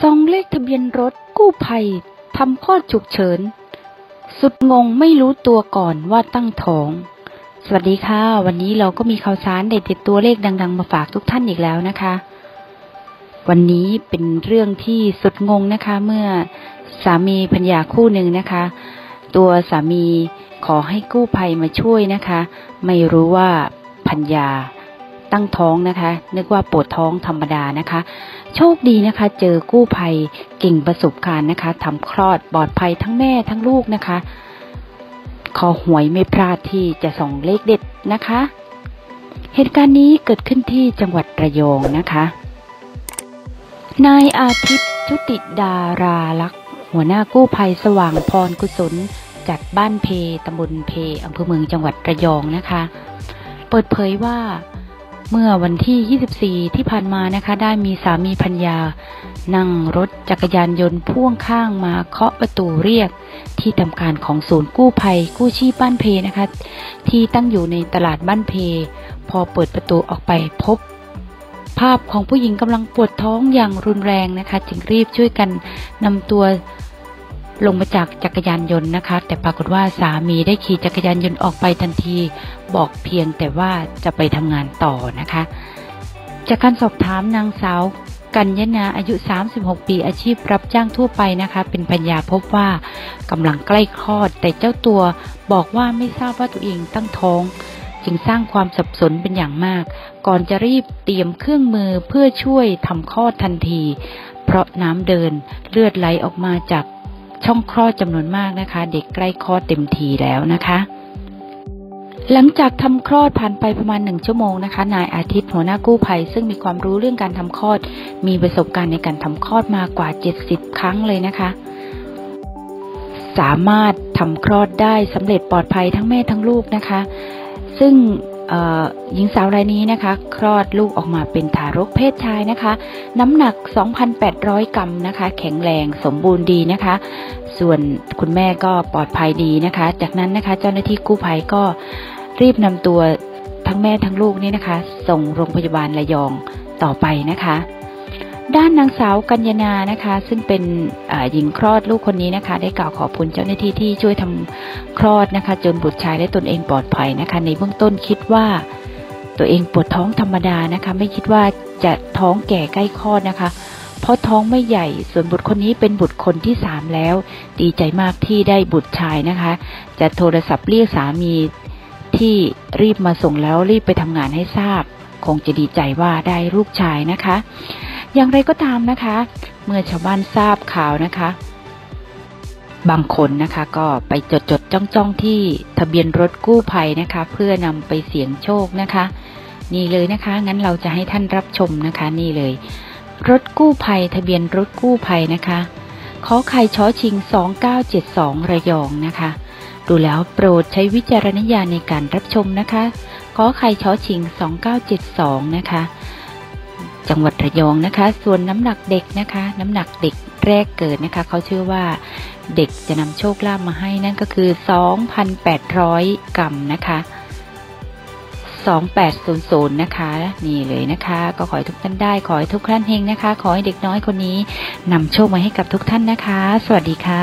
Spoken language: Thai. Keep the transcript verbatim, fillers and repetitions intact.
ซองเลขทะเบียนรถกู้ภัยทำข้อฉุกเฉินสุดงงไม่รู้ตัวก่อนว่าตั้งท้องสวัสดีค่ะวันนี้เราก็มีข่าวสารเด็ดๆตัวเลขดังๆมาฝากทุกท่านอีกแล้วนะคะวันนี้เป็นเรื่องที่สุดงงนะคะเมื่อสามีภรรยาคู่หนึ่งนะคะตัวสามีขอให้กู้ภัยมาช่วยนะคะไม่รู้ว่าภรรยาตั้งท้องนะคะนึกว่าปวดท้องธรรมดานะคะโชคดีนะคะเจอกู้ภัยเก่งประสบการณ์นะคะทำคลอดปลอดภัยทั้งแม่ทั้งลูกนะคะขอหวยไม่พลาดที่จะส่องเลขเด็ดนะคะเหตุการณ์นี้เกิดขึ้นที่จังหวัดระยองนะคะนายอาทิตย์จุติดาราลักษ์หัวหน้ากู้ภัยสว่างพรกุศลจากบ้านเพตำบลเพอำเภอเมืองจังหวัดระยองนะคะเปิดเผยว่าเมื่อวันที่ยี่สิบสี่ที่ผ่านมานะคะได้มีสามีภรรยานั่งรถจักรยานยนต์พ่วงข้างมาเคาะประตูเรียกที่ทำการของศูนย์กู้ภัยกู้ชีพบ้านเพนะคะที่ตั้งอยู่ในตลาดบ้านเพพอเปิดประตูออกไปพบภาพของผู้หญิงกำลังปวดท้องอย่างรุนแรงนะคะจึงรีบช่วยกันนำตัวลงมาจากจักรยานยนต์นะคะแต่ปรากฏว่าสามีได้ขี่จักรยานยนต์ออกไปทันทีบอกเพียงแต่ว่าจะไปทำงานต่อนะคะจากการสอบถามนางสาวกัญญนาอายุสามสิบหกปีอาชีพรับจ้างทั่วไปนะคะเป็นภรรยาพบว่ากำลังใกล้คลอดแต่เจ้าตัวบอกว่าไม่ทราบว่าตัวเองตั้งท้องจึงสร้างความสับสนเป็นอย่างมากก่อนจะรีบเตรียมเครื่องมือเพื่อช่วยทำคลอดทันทีเพราะน้ำเดินเลือดไหลออกมาจากช่องคลอดจำนวนมากนะคะเด็กใกล้คลอดเต็มทีแล้วนะคะหลังจากทำคลอดผ่านไปประมาณหนึ่งชั่วโมงนะคะนายอาทิตย์หัวหน้ากู้ภัยซึ่งมีความรู้เรื่องการทำคลอดมีประสบการณ์ในการทำคลอดมากว่าเจ็ดสิบครั้งเลยนะคะสามารถทำคลอดได้สำเร็จปลอดภัยทั้งแม่ทั้งลูกนะคะซึ่งหญิงสาวรายนี้นะคะคลอดลูกออกมาเป็นทารกเพศชายนะคะน้ำหนัก สองพันแปดร้อย กรัมนะคะแข็งแรงสมบูรณ์ดีนะคะส่วนคุณแม่ก็ปลอดภัยดีนะคะจากนั้นนะคะเจ้าหน้าที่กู้ภัยก็รีบนำตัวทั้งแม่ทั้งลูกนี่นะคะส่งโรงพยาบาลระยองต่อไปนะคะด้านนางสาวกัญญนานะคะซึ่งเป็นหญิงคลอดลูกคนนี้นะคะได้กล่าวขอบคุณเจ้าหน้าที่ที่ช่วยทำคลอดนะคะจนบุตรชายและตนเองปลอดภัยนะคะในเบื้องต้นคิดว่าตัวเองปวดท้องธรรมดานะคะไม่คิดว่าจะท้องแก่ใกล้คลอดนะคะเพราะท้องไม่ใหญ่ส่วนบุตรคนนี้เป็นบุตรคนที่สามแล้วดีใจมากที่ได้บุตรชายนะคะจะโทรศัพท์เรียกสามีที่รีบมาส่งแล้วรีบไปทำงานให้ทราบคงจะดีใจว่าได้ลูกชายนะคะอย่างไรก็ตามนะคะเมื่อชาวบ้านทราบข่าวนะคะบางคนนะคะก็ไปจดจดจ้องจ้องที่ทะเบียนรถกู้ภัยนะคะเพื่อนำไปเสี่ยงโชคนะคะนี่เลยนะคะงั้นเราจะให้ท่านรับชมนะคะนี่เลยรถกู้ภัยทะเบียนรถกู้ภัยนะคะขอไข่ช้อชิงสองเก้าเจ็ดสองระยองนะคะดูแล้วโปรดใช้วิจารณญาณในการรับชมนะคะขอไข่ช้อชิงสองเก้าเจ็ดสองนะคะจังหวัดระยองนะคะส่วนน้ำหนักเด็กนะคะน้ำหนักเด็กแรกเกิดนะคะเขาชื่อว่าเด็กจะนำโชคลาภมาให้นั่นก็คือ สองพันแปดร้อย กรัมนะคะสองพันแปดร้อยนะคะนี่เลยนะคะก็ขอให้ทุกท่านได้ขอให้ทุกท่านเฮงนะคะขอให้เด็กน้อยคนนี้นำโชคมาให้กับทุกท่านนะคะสวัสดีค่ะ